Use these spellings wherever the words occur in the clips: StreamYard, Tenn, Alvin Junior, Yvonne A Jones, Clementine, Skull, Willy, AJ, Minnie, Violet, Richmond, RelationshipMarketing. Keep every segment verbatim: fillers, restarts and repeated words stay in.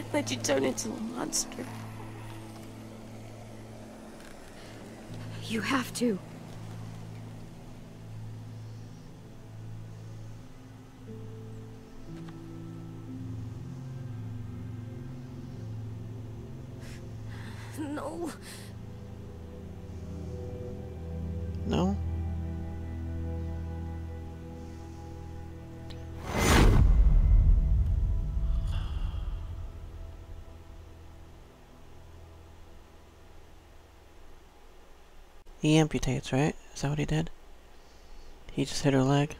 can't let you turn into a monster. You have to. No. No. He amputates, right? Is that what he did? He just hit her leg.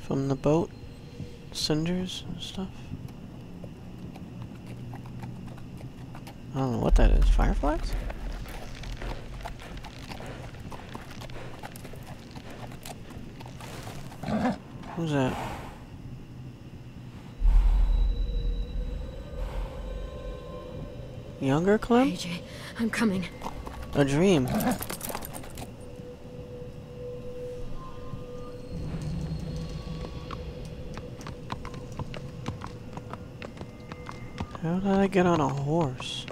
From the boat, cinders and stuff. I don't know what that is. Fireflies? Who's that? Younger Clem? A J, I'm coming. A dream. How did I get on a horse?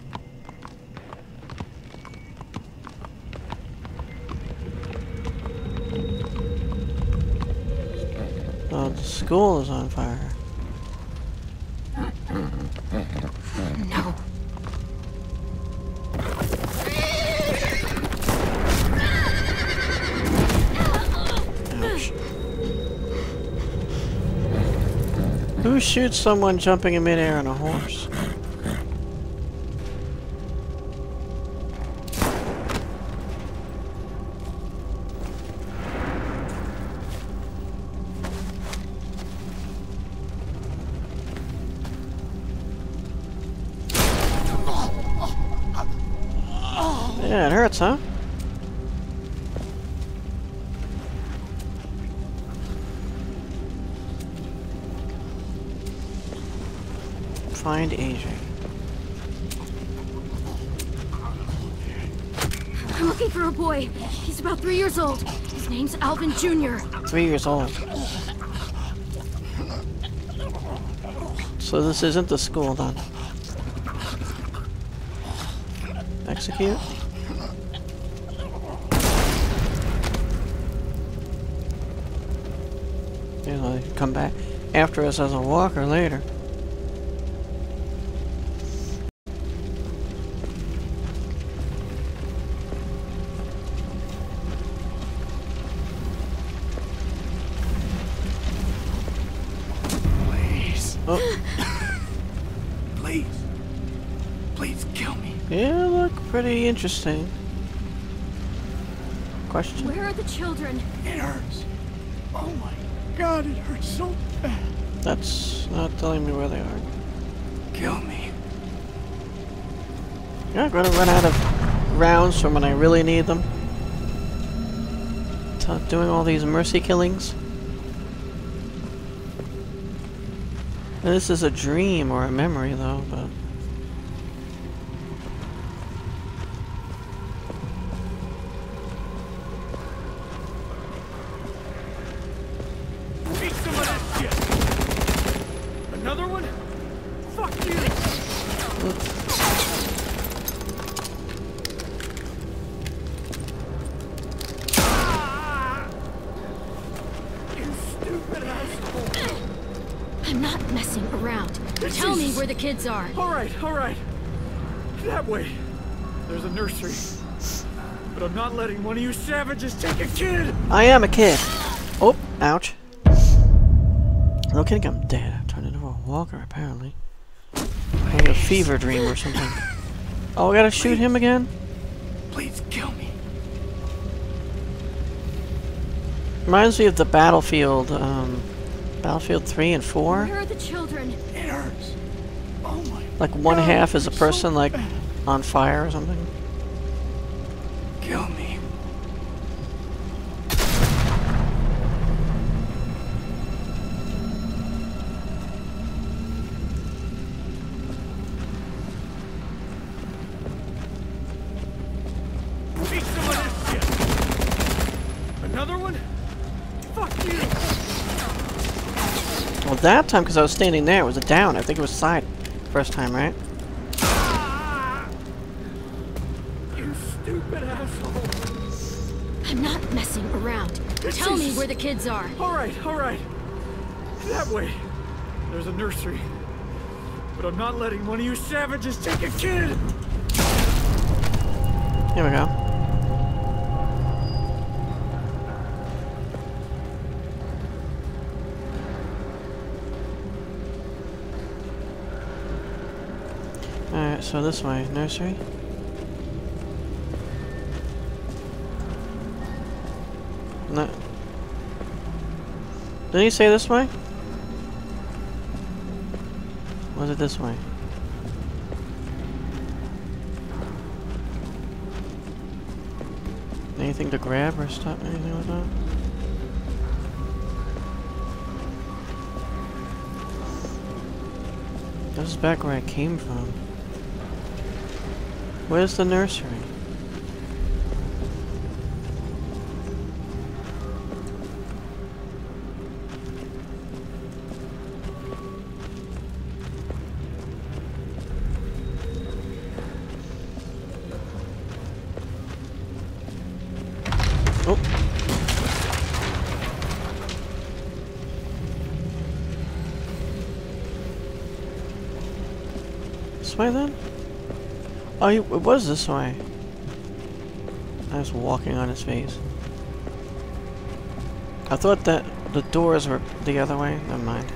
Oh, the school is on fire. No. Ouch. Who shoots someone jumping in midair on a horse? Yeah, it hurts, huh? Find A J. I'm looking for a boy. He's about three years old. His name's Alvin Junior Three years old. So this isn't the school, then. Execute. Come back after us as a walker later. Please. Oh. Please. Please kill me. Yeah, look pretty interesting. Question? Where are the children? It hurts. Oh my God, it hurts so bad. That's not telling me where they are. Kill me. Yeah, I'm gonna run out of rounds from when I really need them. Stop doing all these mercy killings. And this is a dream or a memory, though, but. I'm not messing around. Tell me where the kids are. All right, all right. That way. There's a nursery. But I'm not letting one of you savages take a kid. I am a kid. Oh, ouch. I don't think I'm dead. I turned into a walker, apparently. I had a fever dream or something. Oh, I gotta shoot him again? Please kill me. Reminds me of the Battlefield, um... Battlefield three and four. Where are the children? It hurts. Oh my like one God, half is a person so like on fire or something. Kill me. up that time because I was standing there. It was a down. I think it was side first time, right? You stupid asshole. I'm not messing around. This Tell is... me where the kids are. All right, all right. That way. There's a nursery. But I'm not letting one of you savages take a kid. Here we go. So this way, nursery. No. Did he say this way? Was it this way? Anything to grab or stop? Anything like that? This is back where I came from. Where's the nursery? Oh. This way then? Oh, it was this way. I was walking on his face. I thought that the doors were the other way. Never mind.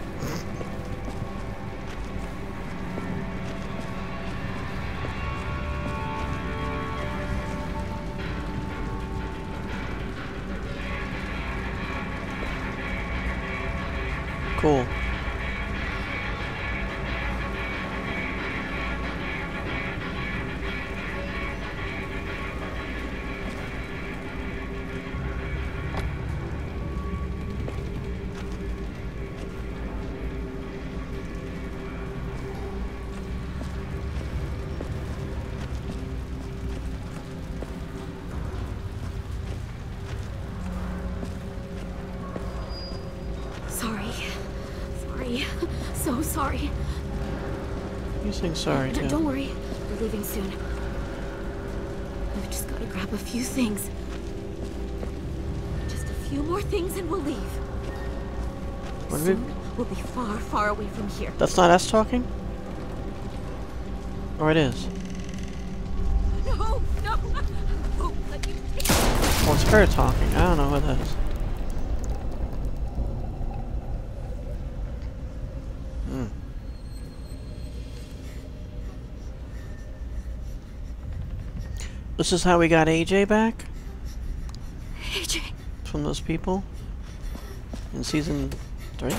Cool. So sorry. You saying sorry? D yeah. Don't worry. We're leaving soon. We've just got to grab a few things. Just a few more things and we'll leave. What soon, we... we'll be far, far away from here. That's not us talking? Or it is? No, no. Oh, let you take it. Well, it's her talking. I don't know what that is. This is how we got A J back? A J! From those people? In season three?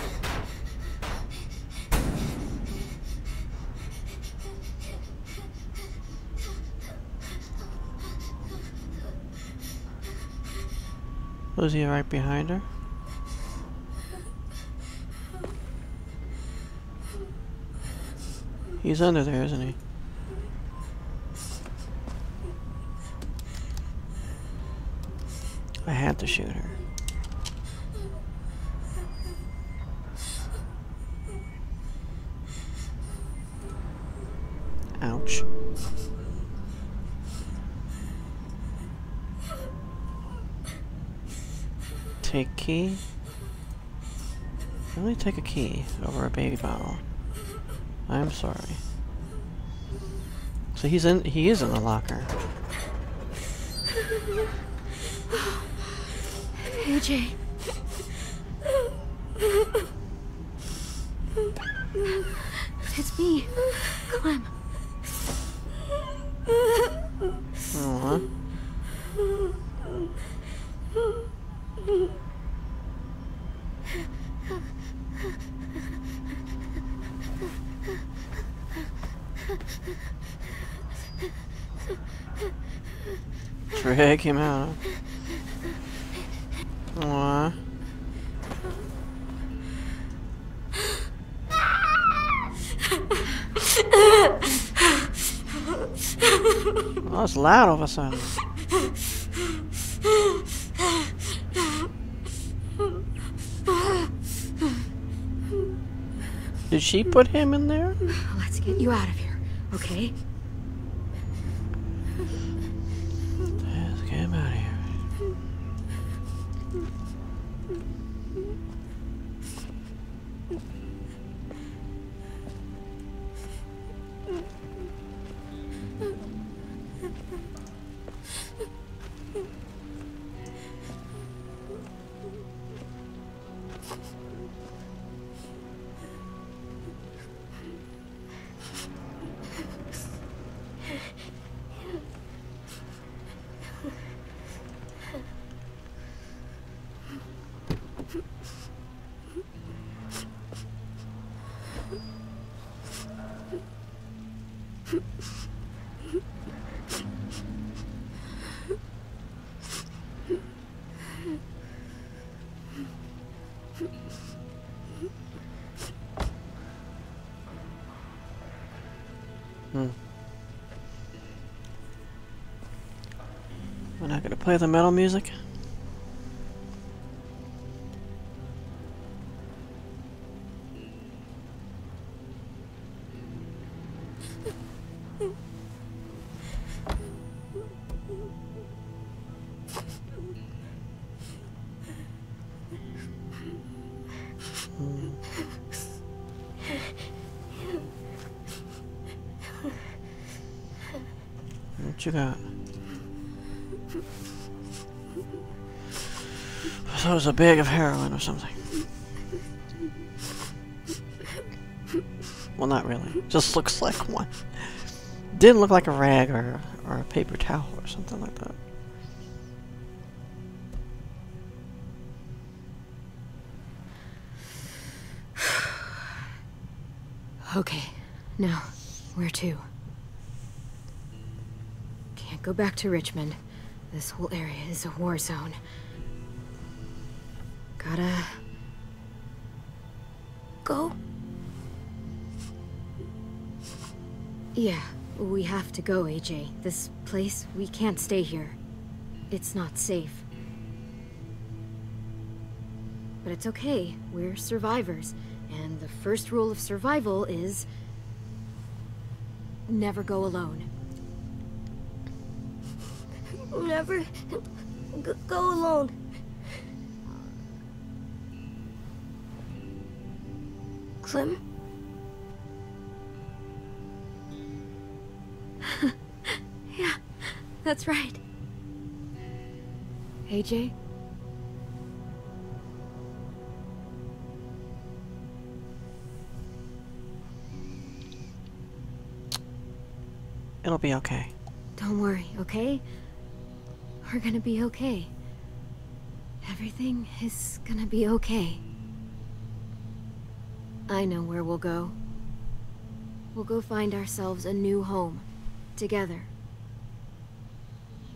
Was he right behind her? He's under there, isn't he? I had to shoot her. Ouch. Take key. Really take a key over a baby bottle. I'm sorry. So he's in he is in the locker. A J. It's me. Clem. Uh-huh. Drag him out. Aww. Oh, it's loud all of a sudden. Did she put him in there? Let's get you out of here, okay? Let's get him out of here. Play the metal music. What you got? So it was a bag of heroin or something. Well, not really. Just looks like one. Didn't look like a rag or, or a paper towel or something like that. Okay. Now, where to? Can't go back to Richmond. This whole area is a war zone. Gotta go? Yeah, we have to go, A J. This place, we can't stay here. It's not safe. But it's okay. We're survivors. And the first rule of survival is never go alone. Never go alone. Clem? Yeah, that's right. A J? It'll be okay. Don't worry, okay? We're gonna be okay. Everything is gonna be okay. I know where we'll go. We'll go find ourselves a new home, together.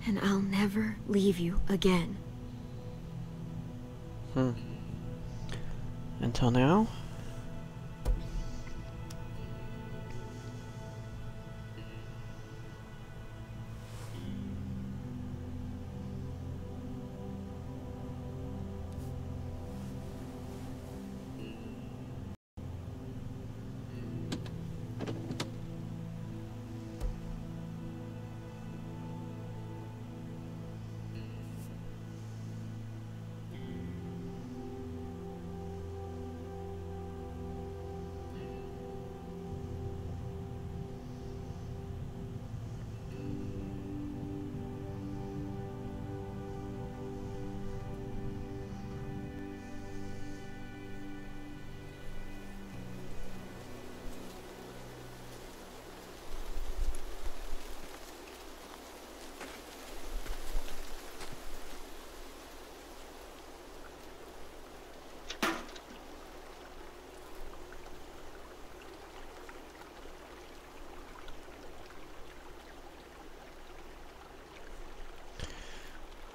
And I'll never leave you again. Hmm. Until now?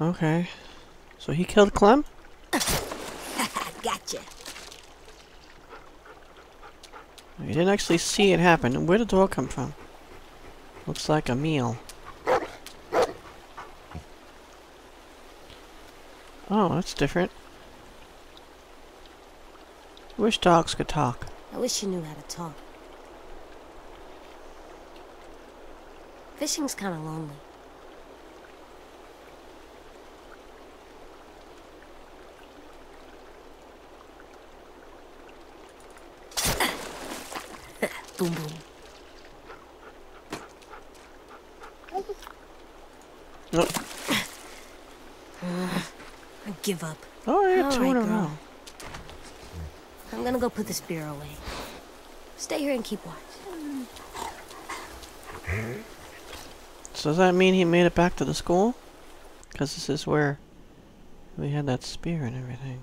Okay, so he killed Clem? Gotcha. You didn't actually see it happen. Where did the dog come from? Looks like a meal. Oh, that's different. Wish dogs could talk. I wish you knew how to talk. Fishing's kind of lonely. Boom, boom. Nope. Uh, I give up. Oh, yeah, two in a row. I'm gonna go put this beer away. Stay here and keep watch. So does that mean he made it back to the school? Because this is where we had that spear and everything.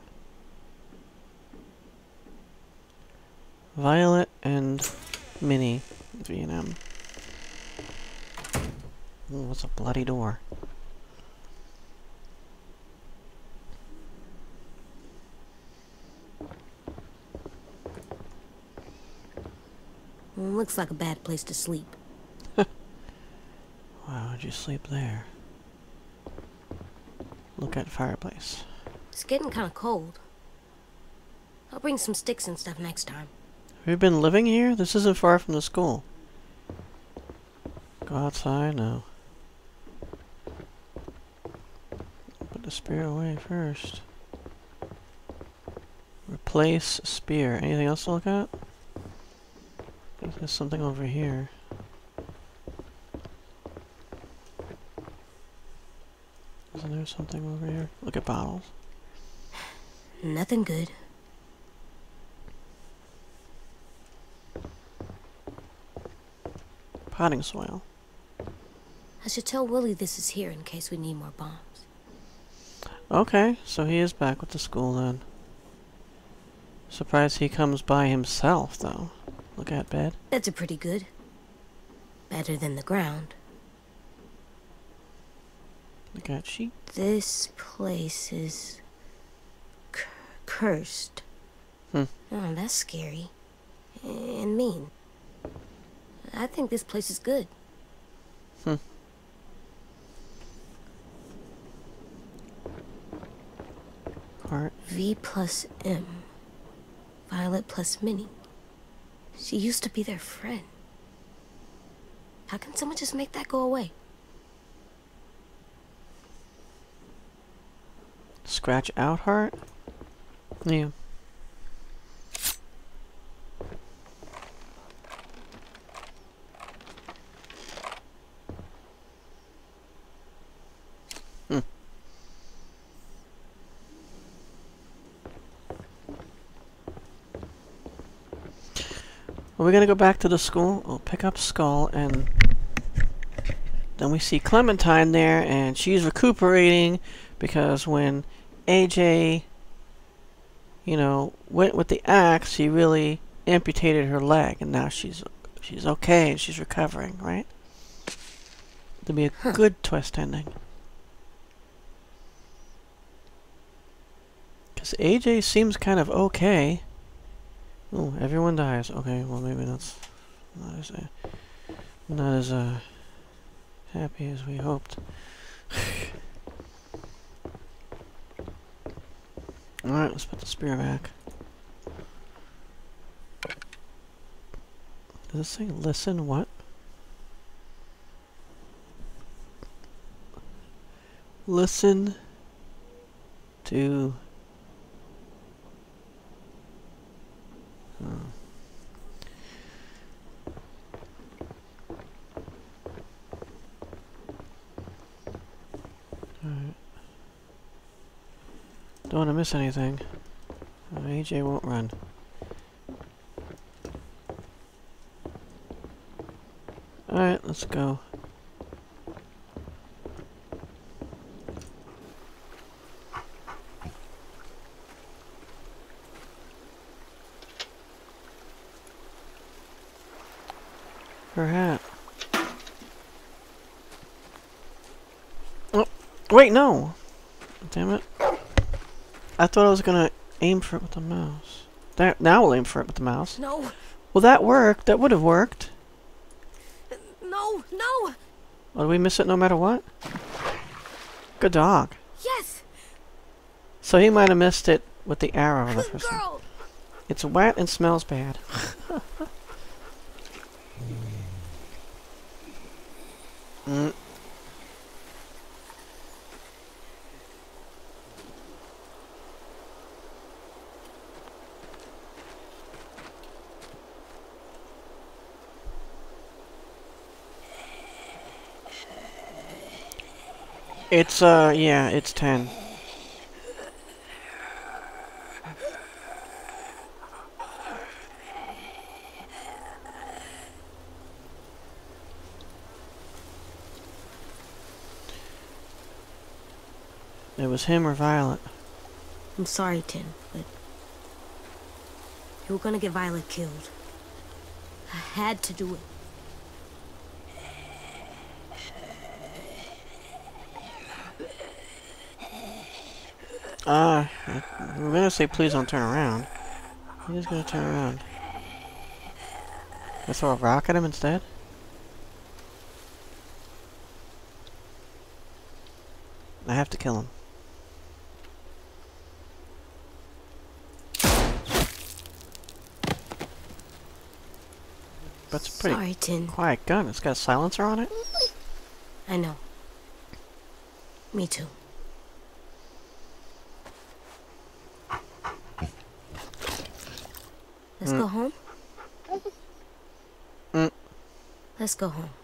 Violet and Minnie, V and M. Ooh, what's a bloody door? Well, looks like a bad place to sleep. Why would you sleep there? Look at fireplace. It's getting kind of cold. I'll bring some sticks and stuff next time. Have you been living here? This isn't far from the school. Go outside now. Put the spear away first. Replace spear. Anything else to look at? I think there's something over here. Isn't there something over here? Look at bottles. Nothing good. Potting soil. I should tell Willy this is here in case we need more bombs. Okay, so he is back with the school then. Surprised he comes by himself though. Look at bed. That's a pretty good. Better than the ground. Look at sheep. This place is cur cursed. Hmm. Oh, that's scary and mean. I think this place is good. Hmm. Heart. V plus M. Violet plus Minnie. She used to be their friend. How can someone just make that go away? Scratch out heart? Yeah. Are we gonna go back to the school? We'll pick up Skull, and then we see Clementine there, and she's recuperating because when A J, you know, went with the axe, he really amputated her leg, and now she's she's okay, and she's recovering, right? That'd be a huh. good twist ending. Because A J seems kind of okay. Oh, everyone dies. Okay, well maybe that's not as uh, not as uh, happy as we hoped. All right, let's put the spear back. Does this say listen what? Listen to. Alright. Don't want to miss anything. A J won't run. Alright, let's go. Her hat. Oh, wait, no! Damn it. I thought I was gonna aim for it with the mouse. That, now we'll aim for it with the mouse. No! Well, that worked. That would have worked. No, no! Well, did we miss it no matter what? Good dog. Yes! So he might have missed it with the arrow. Girl! It's wet and smells bad. mm. It's, uh, yeah, it's Tenn. It was him or Violet. I'm sorry, Tenn, but you were gonna get Violet killed. I had to do it. Uh, I'm gonna say please don't turn around. He's just gonna turn around. I throw a rock at him instead? I have to kill him. That's a pretty Sorry, Tenn. quiet gun. It's got a silencer on it. I know. Me too. Let's mm. go home. Mm. Let's go home.